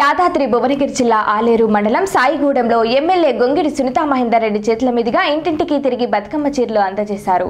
యాదాద్రి భువనగిరి జిల్లా ఆలేరు మండలం సాయిగూడెంలో ఎమ్మెల్యే గొంగిడి సునీత మహేందర్ రెడ్డి చేతుల మీదుగా ఇంటింటికి తిరిగి బతుకమ్మ చీరలు అందజేశారు.